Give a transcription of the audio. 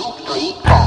2, 3, 4.